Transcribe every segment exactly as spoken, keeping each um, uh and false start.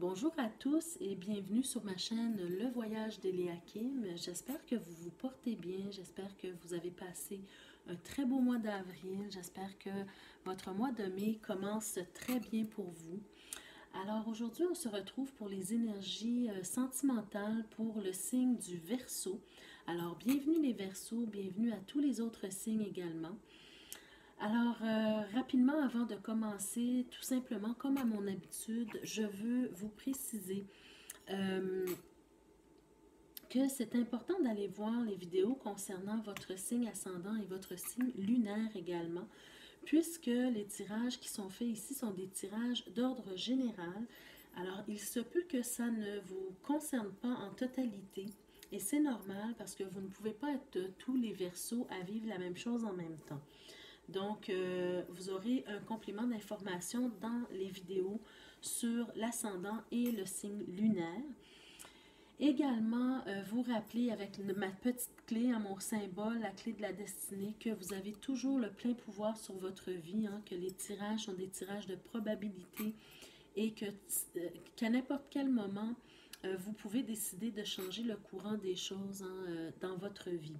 Bonjour à tous et bienvenue sur ma chaîne Le Voyage d'Elleakim. J'espère que vous vous portez bien, j'espère que vous avez passé un très beau mois d'avril, j'espère que votre mois de mai commence très bien pour vous. Alors aujourd'hui, on se retrouve pour les énergies sentimentales pour le signe du Verseau. Alors bienvenue les Verseaux, bienvenue à tous les autres signes également. Alors, euh, rapidement, avant de commencer, tout simplement, comme à mon habitude, je veux vous préciser euh, que c'est important d'aller voir les vidéos concernant votre signe ascendant et votre signe lunaire également, puisque les tirages qui sont faits ici sont des tirages d'ordre général. Alors, il se peut que ça ne vous concerne pas en totalité, et c'est normal parce que vous ne pouvez pas être tous les Verseaux à vivre la même chose en même temps. Donc, euh, vous aurez un complément d'information dans les vidéos sur l'ascendant et le signe lunaire. Également, euh, vous rappelez avec ma petite clé, hein, mon symbole, la clé de la destinée, que vous avez toujours le plein pouvoir sur votre vie, hein, que les tirages sont des tirages de probabilité et que euh, qu'à n'importe quel moment, euh, vous pouvez décider de changer le courant des choses, hein, euh, dans votre vie.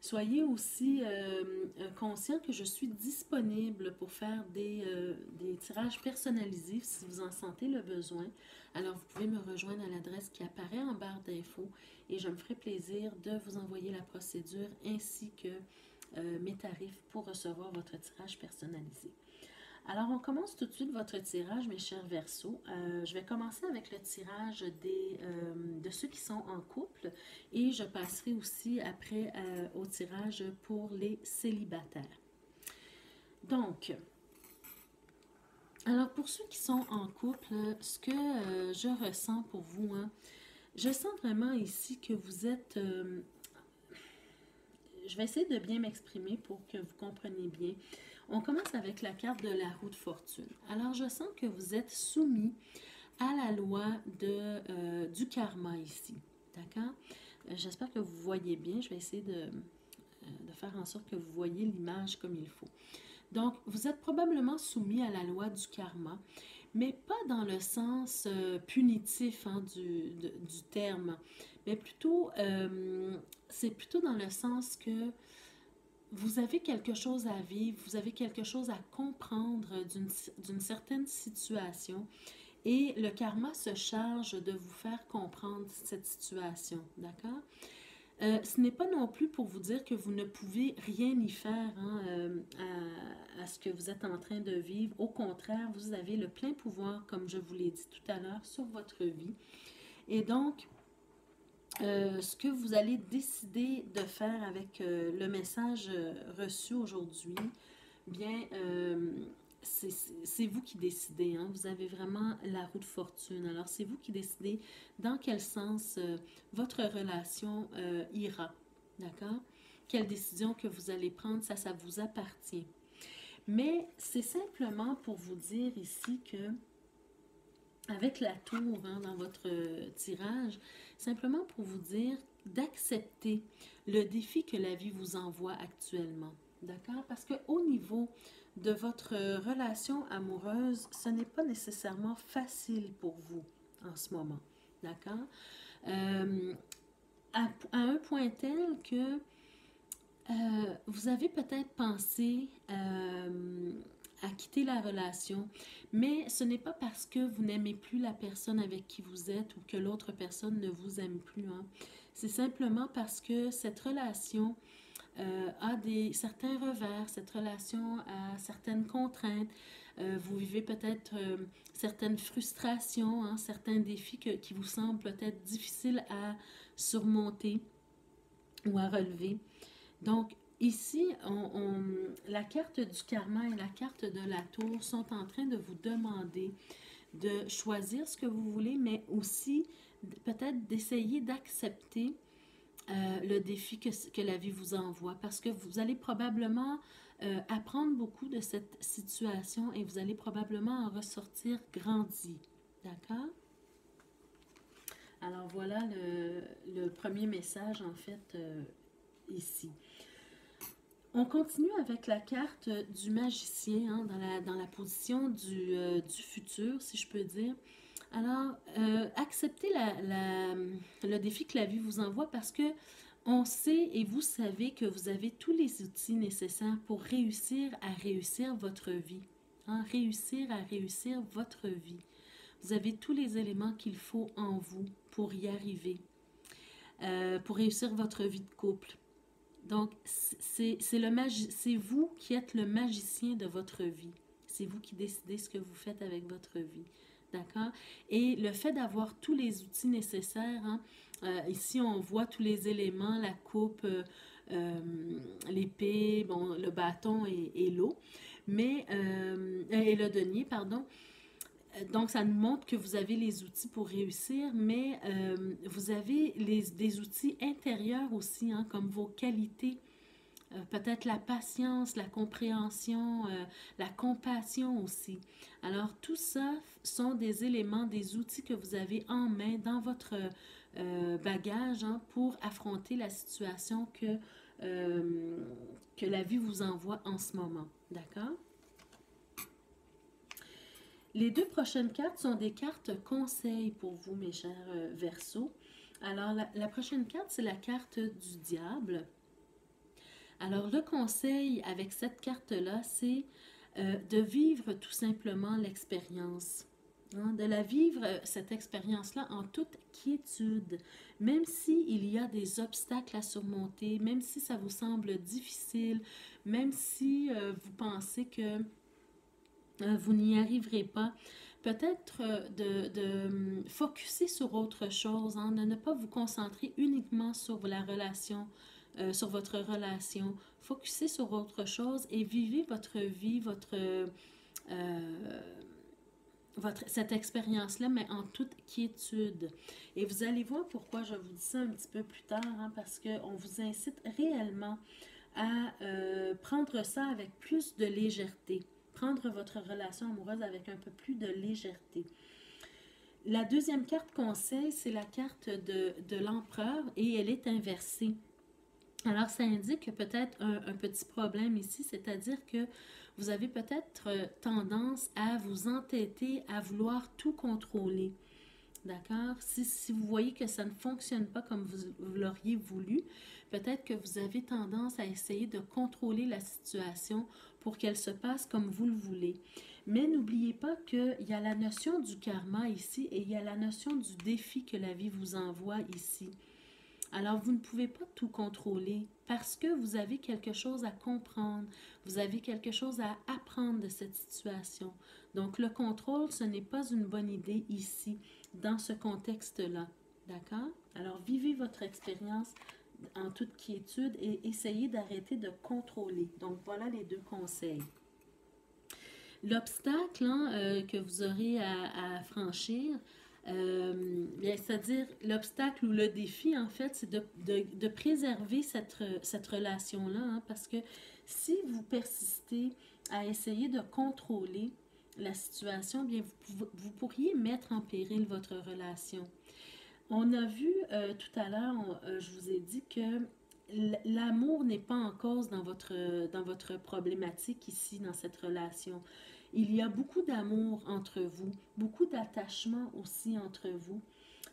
Soyez aussi euh, conscient que je suis disponible pour faire des, euh, des tirages personnalisés si vous en sentez le besoin. Alors, vous pouvez me rejoindre à l'adresse qui apparaît en barre d'infos et je me ferai plaisir de vous envoyer la procédure ainsi que euh, mes tarifs pour recevoir votre tirage personnalisé. Alors, on commence tout de suite votre tirage, mes chers Verseaux. Euh, je vais commencer avec le tirage des, euh, de ceux qui sont en couple et je passerai aussi après euh, au tirage pour les célibataires. Donc, alors pour ceux qui sont en couple, ce que euh, je ressens pour vous, hein, je sens vraiment ici que vous êtes... Euh, je vais essayer de bien m'exprimer pour que vous compreniez bien. On commence avec la carte de la roue de fortune. Alors, je sens que vous êtes soumis à la loi de, euh, du karma ici, d'accord? Euh, J'espère que vous voyez bien. Je vais essayer de, euh, de faire en sorte que vous voyez l'image comme il faut. Donc, vous êtes probablement soumis à la loi du karma, mais pas dans le sens euh, punitif, hein, du, de, du terme, mais plutôt, euh, c'est plutôt dans le sens que vous avez quelque chose à vivre, vous avez quelque chose à comprendre d'une certaine situation et le karma se charge de vous faire comprendre cette situation, d'accord? Euh, ce n'est pas non plus pour vous dire que vous ne pouvez rien y faire, hein, euh, à, à ce que vous êtes en train de vivre. Au contraire, vous avez le plein pouvoir, comme je vous l'ai dit tout à l'heure, sur votre vie. Et donc... Euh, ce que vous allez décider de faire avec euh, le message euh, reçu aujourd'hui, bien, euh, c'est vous qui décidez. Hein? Vous avez vraiment la roue de fortune. Alors, c'est vous qui décidez dans quel sens euh, votre relation euh, ira, d'accord? Quelle décision que vous allez prendre, ça, ça vous appartient. Mais c'est simplement pour vous dire ici que avec la tour, hein, dans votre tirage, simplement pour vous dire d'accepter le défi que la vie vous envoie actuellement, d'accord? Parce qu'au niveau de votre relation amoureuse, ce n'est pas nécessairement facile pour vous en ce moment, d'accord? Euh, à, à un point tel que euh, vous avez peut-être pensé... Euh, à quitter la relation, mais ce n'est pas parce que vous n'aimez plus la personne avec qui vous êtes ou que l'autre personne ne vous aime plus, hein. C'est simplement parce que cette relation euh, a des, certains revers, cette relation a certaines contraintes, euh, vous vivez peut-être euh, certaines frustrations, hein, certains défis que, qui vous semblent peut-être difficiles à surmonter ou à relever. Donc, ici, on, on, la carte du karma et la carte de la tour sont en train de vous demander de choisir ce que vous voulez, mais aussi peut-être d'essayer d'accepter euh, le défi que, que la vie vous envoie, parce que vous allez probablement euh, apprendre beaucoup de cette situation et vous allez probablement en ressortir grandi, d'accord? Alors voilà le, le premier message, en fait, euh, ici. On continue avec la carte du magicien, hein, dans, la, dans la position du, euh, du futur, si je peux dire. Alors, euh, acceptez la, la, le défi que la vie vous envoie, parce que on sait et vous savez que vous avez tous les outils nécessaires pour réussir à réussir votre vie. Hein, réussir à réussir votre vie. Vous avez tous les éléments qu'il faut en vous pour y arriver, euh, pour réussir votre vie de couple. Donc, c'est vous qui êtes le magicien de votre vie. C'est vous qui décidez ce que vous faites avec votre vie. D'accord? Et le fait d'avoir tous les outils nécessaires, hein, euh, ici on voit tous les éléments, la coupe, euh, euh, l'épée, bon, le bâton et, et l'eau, mais euh, et le denier, pardon. Donc, ça nous montre que vous avez les outils pour réussir, mais euh, vous avez les, des outils intérieurs aussi, hein, comme vos qualités, euh, peut-être la patience, la compréhension, euh, la compassion aussi. Alors, tout ça sont des éléments, des outils que vous avez en main dans votre euh, bagage, hein, pour affronter la situation que, euh, que la vie vous envoie en ce moment. D'accord? Les deux prochaines cartes sont des cartes conseils pour vous, mes chers euh, Verseaux. Alors, la, la prochaine carte, c'est la carte du diable. Alors, le conseil avec cette carte-là, c'est euh, de vivre tout simplement l'expérience. Hein, de la vivre, cette expérience-là, en toute quiétude. Même s'il y a des obstacles à surmonter, même si ça vous semble difficile, même si euh, vous pensez que vous n'y arriverez pas, peut-être de, de focusser sur autre chose, hein, de ne pas vous concentrer uniquement sur la relation, euh, sur votre relation, focusser sur autre chose et vivez votre vie, votre, euh, votre, cette expérience-là, mais en toute quiétude. Et vous allez voir pourquoi je vous dis ça un petit peu plus tard, hein, parce qu'on vous incite réellement à euh, prendre ça avec plus de légèreté. Prendre votre relation amoureuse avec un peu plus de légèreté. La deuxième carte conseil, c'est la carte de, de l'empereur et elle est inversée. Alors, ça indique peut-être un, un petit problème ici, c'est-à-dire que vous avez peut-être tendance à vous entêter, à vouloir tout contrôler. D'accord? Si, si vous voyez que ça ne fonctionne pas comme vous, vous l'auriez voulu, peut-être que vous avez tendance à essayer de contrôler la situation pour qu'elle se passe comme vous le voulez. Mais n'oubliez pas qu'il y a la notion du karma ici et il y a la notion du défi que la vie vous envoie ici. Alors, vous ne pouvez pas tout contrôler parce que vous avez quelque chose à comprendre, vous avez quelque chose à apprendre de cette situation. Donc, le contrôle, ce n'est pas une bonne idée ici, dans ce contexte-là. D'accord? Alors, vivez votre expérience en toute quiétude et essayez d'arrêter de contrôler. Donc, voilà les deux conseils. L'obstacle, hein, euh, que vous aurez à, à franchir, Euh, c'est-à-dire l'obstacle ou le défi, en fait, c'est de, de, de préserver cette, cette relation-là, hein, parce que si vous persistez à essayer de contrôler la situation, bien, vous, vous pourriez mettre en péril votre relation. On a vu euh, tout à l'heure, euh, je vous ai dit que l'amour n'est pas en cause dans votre, dans votre problématique ici, dans cette relation. Il y a beaucoup d'amour entre vous, beaucoup d'attachement aussi entre vous,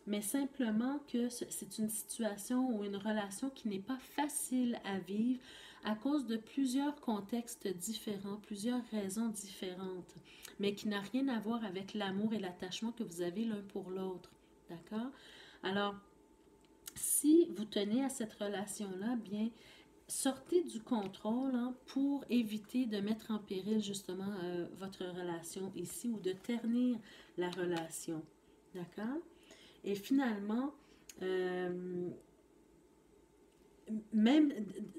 mais simplement que c'est une situation ou une relation qui n'est pas facile à vivre à cause de plusieurs contextes différents, plusieurs raisons différentes, mais qui n'a rien à voir avec l'amour et l'attachement que vous avez l'un pour l'autre, d'accord? Alors, si vous tenez à cette relation-là, bien, sortez du contrôle, hein, pour éviter de mettre en péril justement euh, votre relation ici ou de ternir la relation. D'accord? Et finalement, euh, même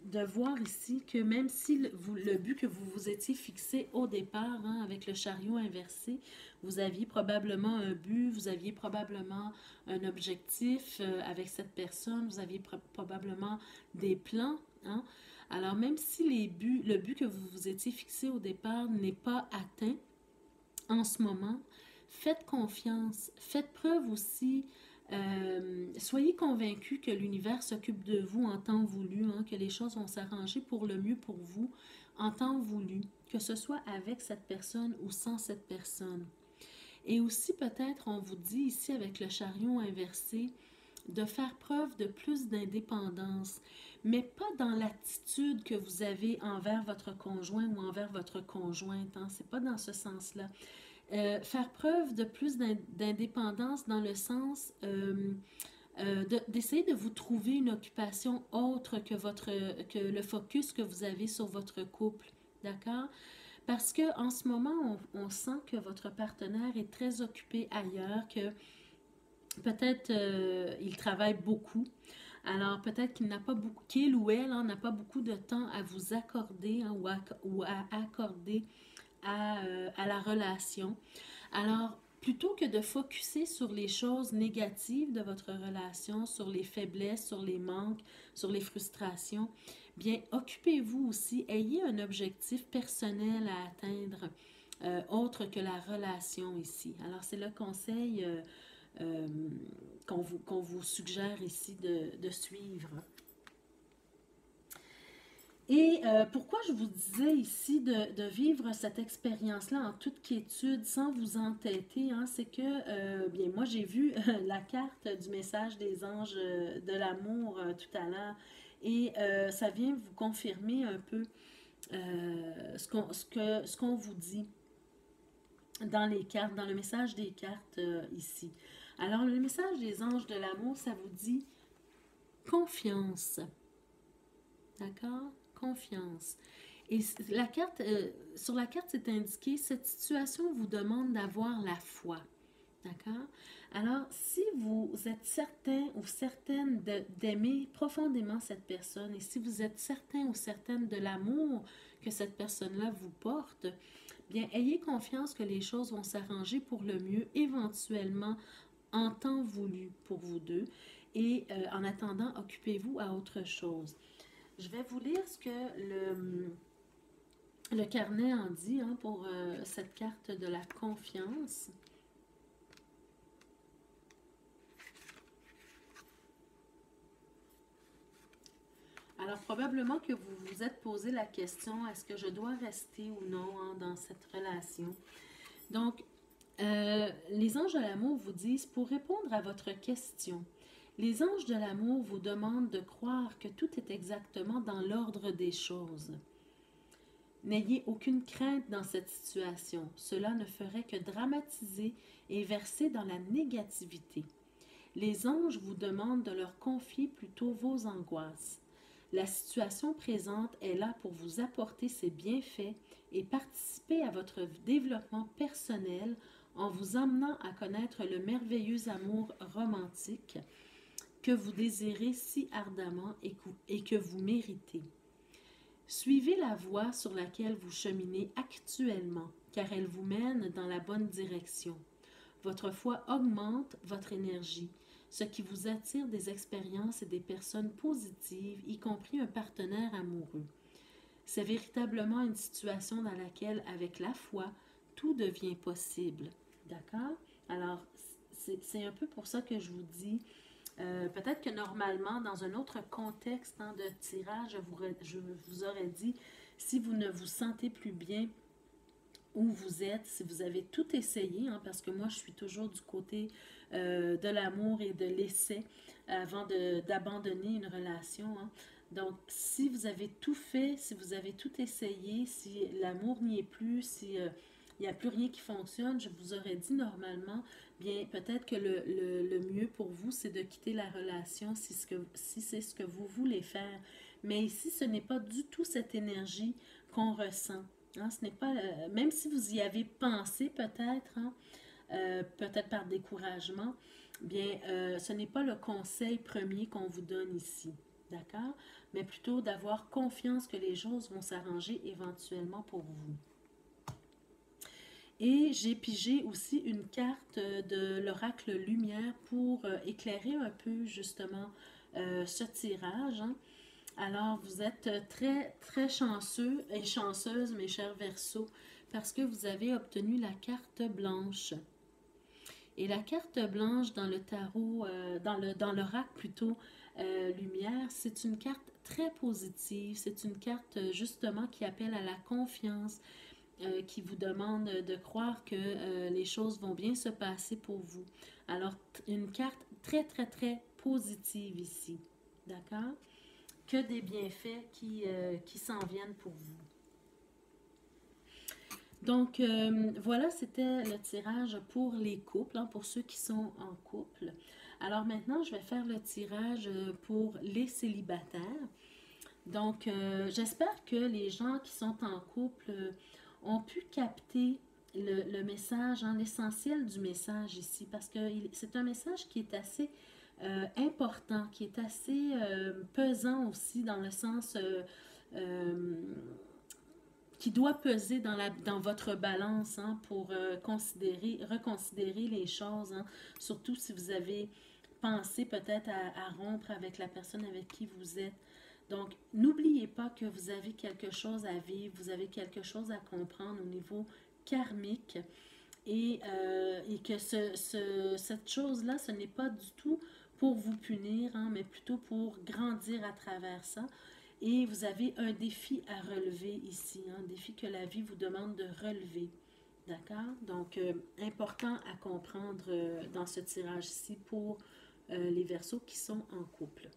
de voir ici que même si le, vous, le but que vous vous étiez fixé au départ, hein, avec le chariot inversé, vous aviez probablement un but, vous aviez probablement un objectif euh, avec cette personne, vous aviez pro- probablement des plans. Hein? Alors, même si les buts, le but que vous vous étiez fixé au départ n'est pas atteint en ce moment, faites confiance, faites preuve aussi Euh, soyez convaincus que l'univers s'occupe de vous en temps voulu, hein, que les choses vont s'arranger pour le mieux pour vous en temps voulu, que ce soit avec cette personne ou sans cette personne. Et aussi peut-être, on vous dit ici avec le chariot inversé, de faire preuve de plus d'indépendance, mais pas dans l'attitude que vous avez envers votre conjoint ou envers votre conjointe, hein, c'est pas dans ce sens-là. Euh, faire preuve de plus d'indépendance dans le sens euh, euh, d'essayer de, de vous trouver une occupation autre que, votre, que le focus que vous avez sur votre couple, d'accord? Parce qu'en ce moment, on, on sent que votre partenaire est très occupé ailleurs, que peut-être euh, il travaille beaucoup. Alors, peut-être qu'il n'a pas beaucoup, qu'il ou elle n'a hein, pas beaucoup de temps à vous accorder hein, ou, à, ou à accorder à, euh, à la relation. Alors, plutôt que de focusser sur les choses négatives de votre relation, sur les faiblesses, sur les manques, sur les frustrations, bien, occupez-vous aussi, ayez un objectif personnel à atteindre euh, autre que la relation ici. Alors, c'est le conseil euh, Euh, qu'on vous, qu'on vous suggère ici de, de suivre. Et euh, pourquoi je vous disais ici de, de vivre cette expérience-là en toute quiétude, sans vous entêter, hein, c'est que, euh, bien, moi j'ai vu euh, la carte du message des anges euh, de l'amour euh, tout à l'heure, et euh, ça vient vous confirmer un peu euh, ce qu'on, ce que, ce qu'on vous dit dans les cartes, dans le message des cartes euh, ici. Alors, le message des anges de l'amour, ça vous dit confiance. D'accord? Confiance. Et la carte, euh, sur la carte, c'est indiqué, cette situation vous demande d'avoir la foi. D'accord? Alors, si vous êtes certain ou certaine d'aimer profondément cette personne, et si vous êtes certain ou certaine de l'amour que cette personne-là vous porte, bien, ayez confiance que les choses vont s'arranger pour le mieux, éventuellement en temps voulu pour vous deux. Et euh, en attendant, occupez-vous à autre chose. Je vais vous lire ce que le, le carnet en dit hein, pour euh, cette carte de la confiance. Alors, probablement que vous vous êtes posé la question, est-ce que je dois rester ou non hein, dans cette relation? Donc, euh, les anges de l'amour vous disent, pour répondre à votre question, les anges de l'amour vous demandent de croire que tout est exactement dans l'ordre des choses. N'ayez aucune crainte dans cette situation. Cela ne ferait que dramatiser et verser dans la négativité. Les anges vous demandent de leur confier plutôt vos angoisses. La situation présente est là pour vous apporter ses bienfaits et participer à votre développement personnel en vous amenant à connaître le merveilleux amour romantique que vous désirez si ardemment et que vous méritez. Suivez la voie sur laquelle vous cheminez actuellement, car elle vous mène dans la bonne direction. Votre foi augmente votre énergie, ce qui vous attire des expériences et des personnes positives, y compris un partenaire amoureux. C'est véritablement une situation dans laquelle, avec la foi, tout devient possible. D'accord? Alors, c'est un peu pour ça que je vous dis, euh, peut-être que normalement, dans un autre contexte hein, de tirage, je vous, je vous aurais dit, si vous ne vous sentez plus bien où vous êtes, si vous avez tout essayé, hein, parce que moi, je suis toujours du côté euh, de l'amour et de l'essai avant d'abandonner une relation. Hein. Donc, si vous avez tout fait, si vous avez tout essayé, si l'amour n'y est plus, si euh, il n'y a plus rien qui fonctionne, je vous aurais dit normalement, bien, peut-être que le, le, le mieux pour vous, c'est de quitter la relation si c'est ce que, si c'est ce que vous voulez faire. Mais ici, ce n'est pas du tout cette énergie qu'on ressent. Hein, ce n'est pas, euh, même si vous y avez pensé peut-être, hein, euh, peut-être par découragement, bien, euh, ce n'est pas le conseil premier qu'on vous donne ici, d'accord? Mais plutôt d'avoir confiance que les choses vont s'arranger éventuellement pour vous. Et j'ai pigé aussi une carte de l'oracle Lumière pour euh, éclairer un peu justement euh, ce tirage, hein. Alors, vous êtes très, très chanceux et chanceuse, mes chers Verseaux, parce que vous avez obtenu la carte blanche. Et la carte blanche dans le tarot, euh, dans le dans l'oracle plutôt, euh, lumière, c'est une carte très positive. C'est une carte justement qui appelle à la confiance, euh, qui vous demande de croire que euh, les choses vont bien se passer pour vous. Alors, une carte très, très, très positive ici. D'accord? Que des bienfaits qui, euh, qui s'en viennent pour vous. Donc, euh, voilà, c'était le tirage pour les couples, hein, pour ceux qui sont en couple. Alors maintenant, je vais faire le tirage pour les célibataires. Donc, euh, j'espère que les gens qui sont en couple euh, ont pu capter le, le message, hein, l'essentiel du message ici, parce que c'est un message qui est assez euh, important, qui est assez euh, pesant aussi dans le sens... Euh, euh, qui doit peser dans, la, dans votre balance, hein, pour euh, considérer, reconsidérer les choses, hein, surtout si vous avez pensé peut-être à, à rompre avec la personne avec qui vous êtes. Donc, n'oubliez pas que vous avez quelque chose à vivre, vous avez quelque chose à comprendre au niveau karmique et, euh, et que ce, ce, cette chose-là, ce n'est pas du tout pour vous punir, hein, mais plutôt pour grandir à travers ça. Et vous avez un défi à relever ici, hein, un défi que la vie vous demande de relever, d'accord? Donc, euh, important à comprendre euh, dans ce tirage-ci pour euh, les Verseaux qui sont en couple.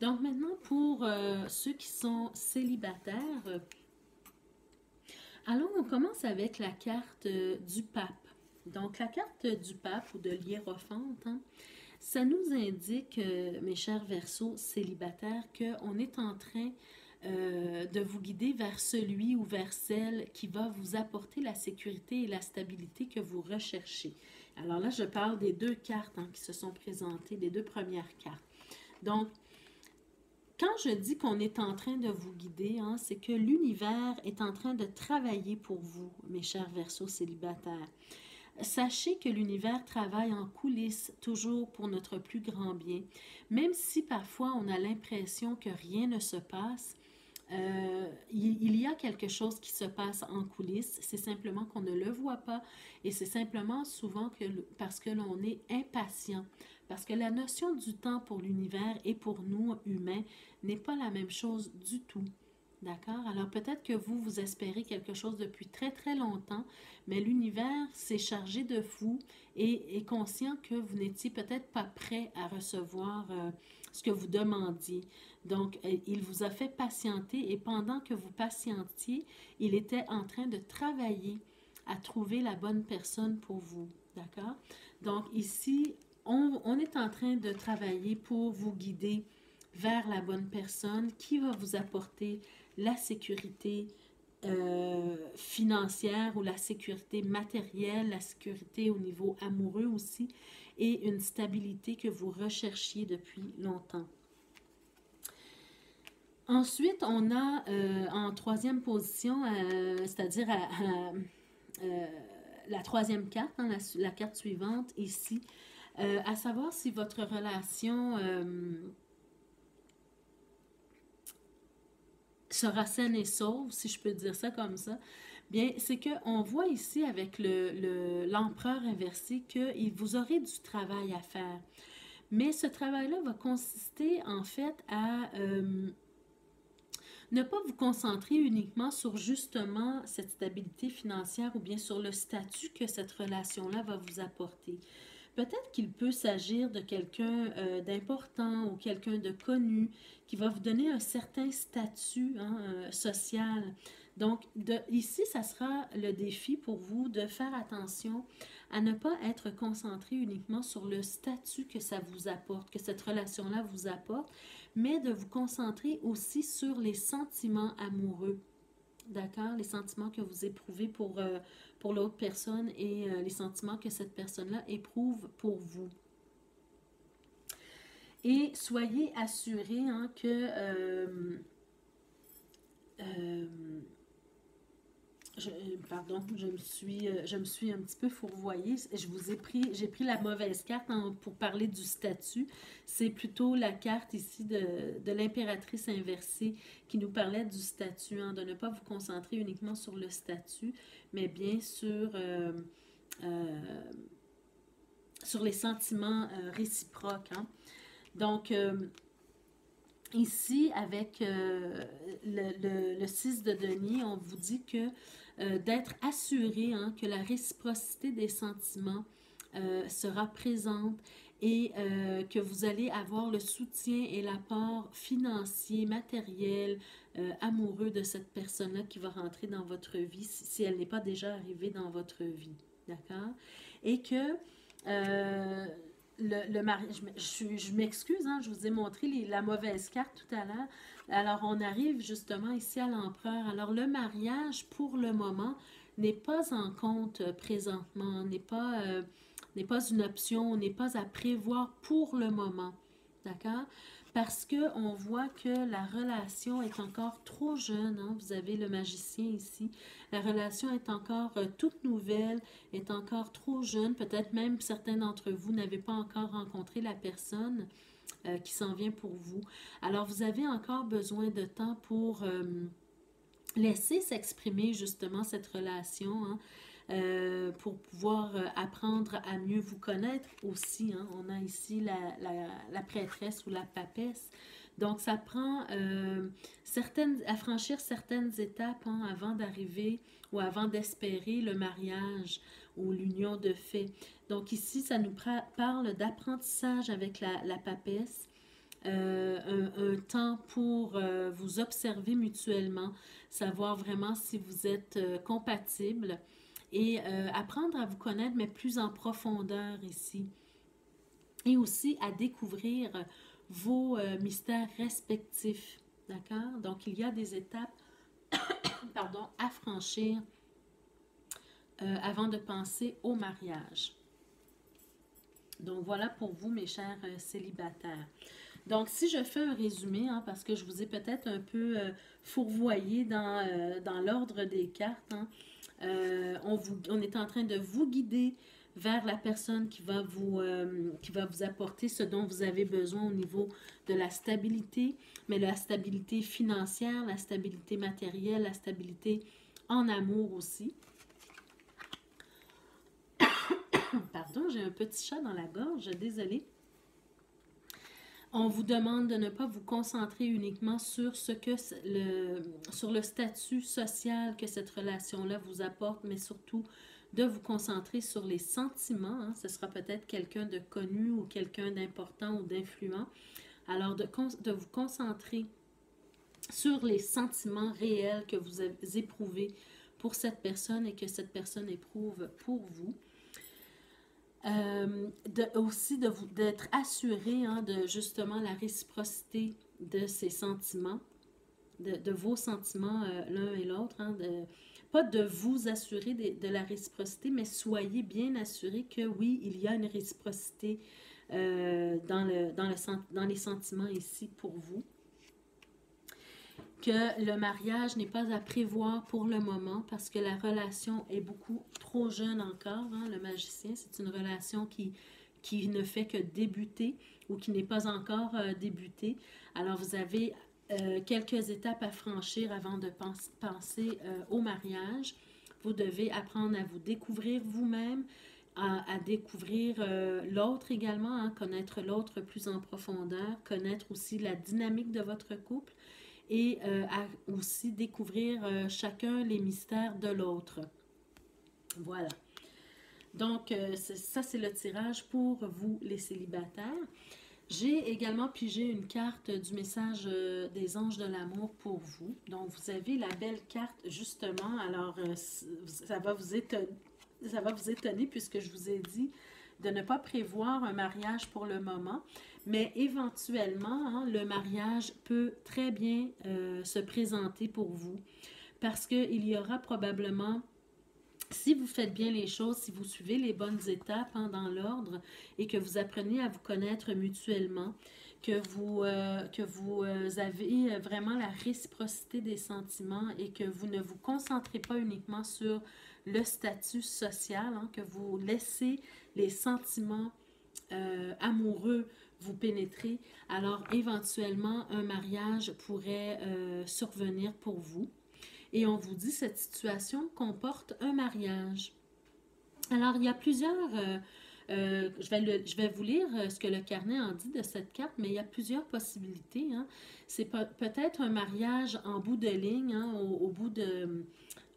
Donc, maintenant, pour euh, ceux qui sont célibataires, euh, alors on commence avec la carte euh, du pape. Donc, la carte euh, du pape ou de l'hiérophante, hein, ça nous indique, euh, mes chers Verseaux célibataires, qu'on est en train euh, de vous guider vers celui ou vers celle qui va vous apporter la sécurité et la stabilité que vous recherchez. Alors là, je parle des deux cartes, hein, qui se sont présentées, des deux premières cartes. Donc, quand je dis qu'on est en train de vous guider, hein, c'est que l'univers est en train de travailler pour vous, mes chers Verseaux célibataires. Sachez que l'univers travaille en coulisses, toujours pour notre plus grand bien. Même si parfois on a l'impression que rien ne se passe, euh, il, il y a quelque chose qui se passe en coulisses. C'est simplement qu'on ne le voit pas et c'est simplement souvent que, parce que l'on est impatient. Parce que la notion du temps pour l'univers et pour nous, humains, n'est pas la même chose du tout. D'accord? Alors, peut-être que vous, vous espérez quelque chose depuis très, très longtemps, mais l'univers s'est chargé de vous et est conscient que vous n'étiez peut-être pas prêt à recevoir euh, ce que vous demandiez. Donc, il vous a fait patienter et pendant que vous patientiez, il était en train de travailler à trouver la bonne personne pour vous. D'accord? Donc, ici, on, on est en train de travailler pour vous guider vers la bonne personne qui va vous apporter la sécurité euh, financière ou la sécurité matérielle, la sécurité au niveau amoureux aussi, et une stabilité que vous recherchiez depuis longtemps. Ensuite, on a euh, en troisième position, euh, c'est-à-dire à, à, euh, la troisième carte, hein, la, la carte suivante ici, euh, à savoir si votre relation... Euh, sera saine et sauve, si je peux dire ça comme ça, bien, c'est qu'on voit ici avec le, l'empereur inversé que vous aurez du travail à faire. Mais ce travail-là va consister en fait à euh, ne pas vous concentrer uniquement sur justement cette stabilité financière ou bien sur le statut que cette relation-là va vous apporter. Peut-être qu'il peut s'agir de quelqu'un euh, d'important ou quelqu'un de connu qui va vous donner un certain statut, hein, euh, social. Donc, de, ici, ça sera le défi pour vous de faire attention à ne pas être concentré uniquement sur le statut que ça vous apporte, que cette relation-là vous apporte, mais de vous concentrer aussi sur les sentiments amoureux. D'accord? Les sentiments que vous éprouvez pour, euh, pour l'autre personne et euh, les sentiments que cette personne-là éprouve pour vous. Et soyez assurés, hein, que euh, euh, je, pardon, je me suis, je me suis un petit peu fourvoyée. Je vous ai pris, j'ai pris la mauvaise carte, hein, pour parler du statut. C'est plutôt la carte ici de, de l'impératrice inversée qui nous parlait du statut, hein, de ne pas vous concentrer uniquement sur le statut, mais bien sur euh, euh, sur les sentiments euh, réciproques. Hein. Donc, euh, ici, avec euh, le, le, le six de denier, on vous dit que euh, d'être assuré hein, que la réciprocité des sentiments euh, sera présente et euh, que vous allez avoir le soutien et l'apport financier, matériel, euh, amoureux de cette personne-là qui va rentrer dans votre vie si, si elle n'est pas déjà arrivée dans votre vie. D'accord? Et que euh, le, le mariage, je, je, je m'excuse, hein, je vous ai montré les, la mauvaise carte tout à l'heure. Alors, on arrive justement ici à l'empereur. Alors, le mariage, pour le moment, n'est pas en compte présentement, n'est pas, euh, n'est pas une option, n'est pas à prévoir pour le moment. D'accord? Parce qu'on voit que la relation est encore trop jeune. Hein? Vous avez le magicien ici. La relation est encore euh, toute nouvelle, est encore trop jeune. Peut-être même certains d'entre vous n'avez pas encore rencontré la personne euh, qui s'en vient pour vous. Alors, vous avez encore besoin de temps pour euh, laisser s'exprimer justement cette relation, hein? Euh, pour pouvoir euh, apprendre à mieux vous connaître aussi. Hein? On a ici la, la, la prêtresse ou la papesse. Donc, ça prend euh, certaines, à franchir certaines étapes hein, avant d'arriver ou avant d'espérer le mariage ou l'union de fait. Donc, ici, ça nous parle d'apprentissage avec la, la papesse. Euh, un, un temps pour euh, vous observer mutuellement, savoir vraiment si vous êtes euh, compatibles. Et euh, apprendre à vous connaître, mais plus en profondeur ici. Et aussi à découvrir vos euh, mystères respectifs, d'accord? Donc, il y a des étapes pardon, à franchir euh, avant de penser au mariage. Donc, voilà pour vous, mes chers euh, célibataires. Donc, si je fais un résumé, hein, parce que je vous ai peut-être un peu euh, fourvoyé dans, euh, dans l'ordre des cartes, hein, Euh, on, vous, on est en train de vous guider vers la personne qui va, vous, euh, qui va vous apporter ce dont vous avez besoin au niveau de la stabilité, mais la stabilité financière, la stabilité matérielle, la stabilité en amour aussi. Pardon, j'ai un petit chat dans la gorge, désolée. On vous demande de ne pas vous concentrer uniquement sur, ce que le, sur le statut social que cette relation-là vous apporte, mais surtout de vous concentrer sur les sentiments. Hein. Ce sera peut-être quelqu'un de connu ou quelqu'un d'important ou d'influent. Alors, de, de vous concentrer sur les sentiments réels que vous éprouvez pour cette personne et que cette personne éprouve pour vous. Euh, de, aussi de vous d'être assuré hein, de justement la réciprocité de ces sentiments, de, de vos sentiments euh, l'un et l'autre. Hein, pas de vous assurer de, de la réciprocité, mais soyez bien assuré que oui, il y a une réciprocité euh, dans, le, dans, le, dans les sentiments ici pour vous. Que le mariage n'est pas à prévoir pour le moment parce que la relation est beaucoup trop jeune encore. Hein, le magicien, c'est une relation qui, qui ne fait que débuter ou qui n'est pas encore euh, débutée. Alors, vous avez euh, quelques étapes à franchir avant de pense, penser euh, au mariage. Vous devez apprendre à vous découvrir vous-même, à, à découvrir euh, l'autre également, hein, connaître l'autre plus en profondeur, connaître aussi la dynamique de votre couple. Et euh, à aussi découvrir euh, chacun les mystères de l'autre. Voilà. Donc, euh, ça, c'est le tirage pour vous, les célibataires. J'ai également pigé une carte du message euh, des anges de l'amour pour vous. Donc, vous avez la belle carte, justement. Alors, euh, ça va vous étonner, ça va vous étonner puisque je vous ai dit de ne pas prévoir un mariage pour le moment, mais éventuellement, hein, le mariage peut très bien euh, se présenter pour vous parce qu'il y aura probablement, si vous faites bien les choses, si vous suivez les bonnes étapes hein, dans l'ordre et que vous apprenez à vous connaître mutuellement, que vous, euh, que vous avez vraiment la réciprocité des sentiments et que vous ne vous concentrez pas uniquement sur le statut social, hein, que vous laissez les sentiments euh, amoureux vous pénétrer, alors éventuellement un mariage pourrait euh, survenir pour vous. Et on vous dit cette situation comporte un mariage. Alors, il y a plusieurs euh, Euh, je, vais le, je vais vous lire ce que le carnet en dit de cette carte, mais il y a plusieurs possibilités. Hein. C'est pe- peut-être un mariage en bout de ligne, hein, au, au bout de,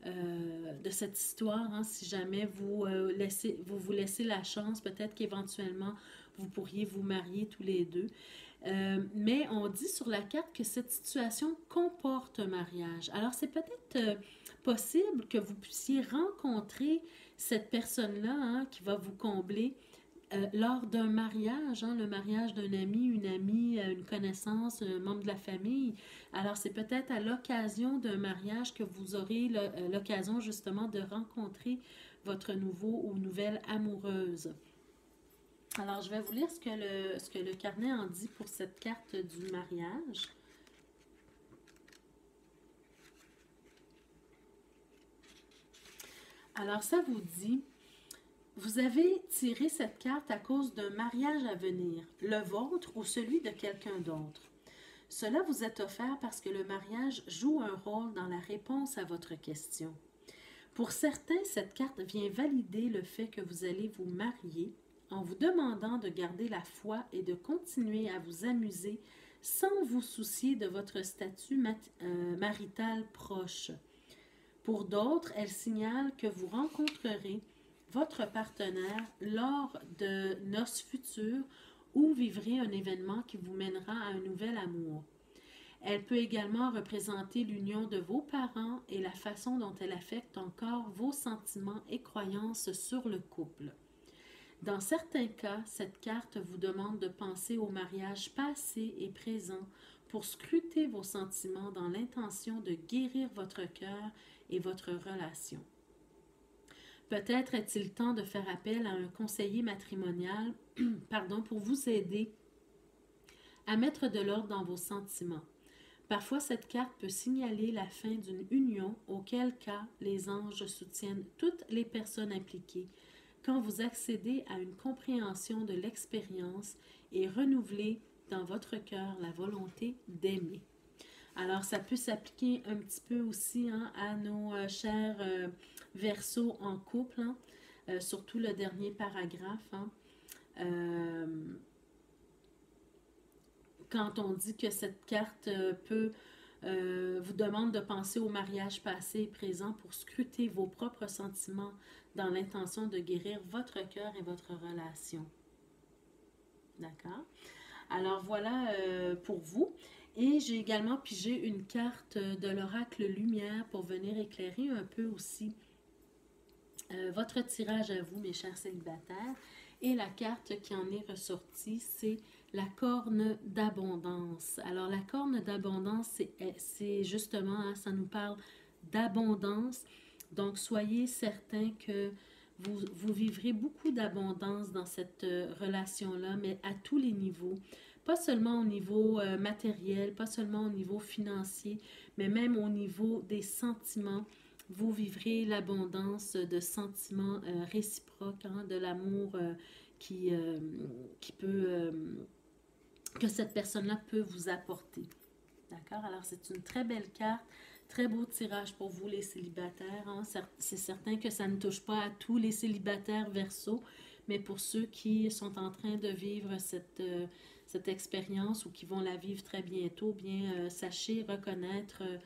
euh, de cette histoire, hein, si jamais vous, euh, laissez, vous vous laissez la chance, peut-être qu'éventuellement vous pourriez vous marier tous les deux. Euh, mais on dit sur la carte que cette situation comporte un mariage. Alors, c'est peut-être euh, possible que vous puissiez rencontrer cette personne-là, hein, qui va vous combler euh, lors d'un mariage, hein, le mariage d'un ami, une amie, une connaissance, un membre de la famille. Alors, c'est peut-être à l'occasion d'un mariage que vous aurez l'occasion justement de rencontrer votre nouveau ou nouvelle amoureuse. Alors, je vais vous lire ce que, le, ce que le carnet en dit pour cette carte du mariage. Alors, ça vous dit, vous avez tiré cette carte à cause d'un mariage à venir, le vôtre ou celui de quelqu'un d'autre. Cela vous est offert parce que le mariage joue un rôle dans la réponse à votre question. Pour certains, cette carte vient valider le fait que vous allez vous marier, en vous demandant de garder la foi et de continuer à vous amuser sans vous soucier de votre statut euh, marital proche. Pour d'autres, elle signale que vous rencontrerez votre partenaire lors de noces futures ou vivrez un événement qui vous mènera à un nouvel amour. Elle peut également représenter l'union de vos parents et la façon dont elle affecte encore vos sentiments et croyances sur le couple. Dans certains cas, cette carte vous demande de penser au mariage passé et présent pour scruter vos sentiments dans l'intention de guérir votre cœur et votre relation. Peut-être est-il temps de faire appel à un conseiller matrimonial pardon, pour vous aider à mettre de l'ordre dans vos sentiments. Parfois, cette carte peut signaler la fin d'une union, auquel cas les anges soutiennent toutes les personnes impliquées, quand vous accédez à une compréhension de l'expérience et renouvelez dans votre cœur la volonté d'aimer. Alors, ça peut s'appliquer un petit peu aussi, hein, à nos euh, chers euh, Verseaux en couple, hein, euh, surtout le dernier paragraphe. Hein, euh, quand on dit que cette carte euh, peut... Euh, vous demande de penser au mariage passé et présent pour scruter vos propres sentiments dans l'intention de guérir votre cœur et votre relation. D'accord? Alors voilà euh, pour vous. Et j'ai également pigé une carte de l'oracle Lumière pour venir éclairer un peu aussi euh, votre tirage à vous, mes chers célibataires. Et la carte qui en est ressortie, c'est la corne d'abondance. Alors, la corne d'abondance, c'est justement, hein, ça nous parle d'abondance. Donc, soyez certains que vous, vous vivrez beaucoup d'abondance dans cette euh, relation-là, mais à tous les niveaux. Pas seulement au niveau euh, matériel, pas seulement au niveau financier, mais même au niveau des sentiments. Vous vivrez l'abondance de sentiments euh, réciproques, hein, de l'amour euh, qui, euh, qui peut, euh, que cette personne-là peut vous apporter. D'accord? Alors, c'est une très belle carte, très beau tirage pour vous, les célibataires. Hein. C'est certain que ça ne touche pas à tous les célibataires Verseau, mais pour ceux qui sont en train de vivre cette, euh, cette expérience ou qui vont la vivre très bientôt, bien, euh, sachez reconnaître... Euh,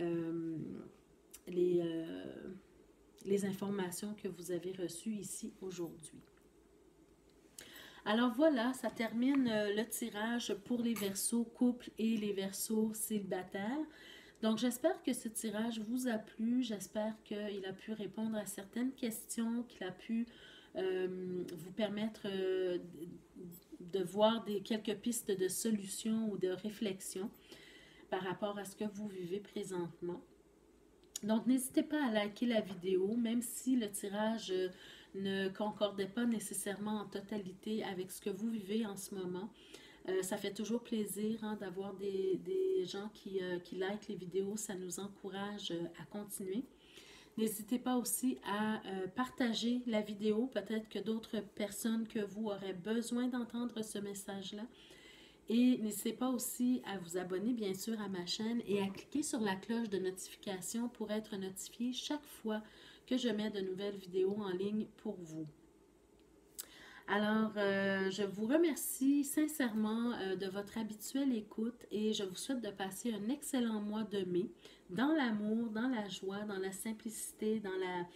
euh, Les, euh, les informations que vous avez reçues ici aujourd'hui. Alors voilà, ça termine euh, le tirage pour les Verseaux couple et les Verseaux célibataires. Donc j'espère que ce tirage vous a plu, j'espère qu'il a pu répondre à certaines questions, qu'il a pu euh, vous permettre euh, de voir des, quelques pistes de solutions ou de réflexions par rapport à ce que vous vivez présentement. Donc, n'hésitez pas à liker la vidéo, même si le tirage ne concordait pas nécessairement en totalité avec ce que vous vivez en ce moment. Euh, ça fait toujours plaisir, hein, d'avoir des, des gens qui, euh, qui likent les vidéos, ça nous encourage euh, à continuer. N'hésitez pas aussi à euh, partager la vidéo, peut-être que d'autres personnes que vous auraient besoin d'entendre ce message-là. Et n'hésitez pas aussi à vous abonner, bien sûr, à ma chaîne et à cliquer sur la cloche de notification pour être notifié chaque fois que je mets de nouvelles vidéos en ligne pour vous. Alors, euh, je vous remercie sincèrement euh, de votre habituelle écoute et je vous souhaite de passer un excellent mois de mai dans l'amour, dans la joie, dans la simplicité, dans la...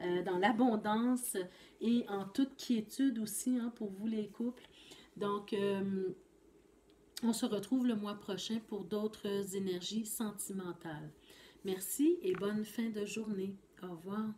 Euh, dans l'abondance et en toute quiétude aussi hein, pour vous les couples. Donc, euh, on se retrouve le mois prochain pour d'autres énergies sentimentales. Merci et bonne fin de journée. Au revoir.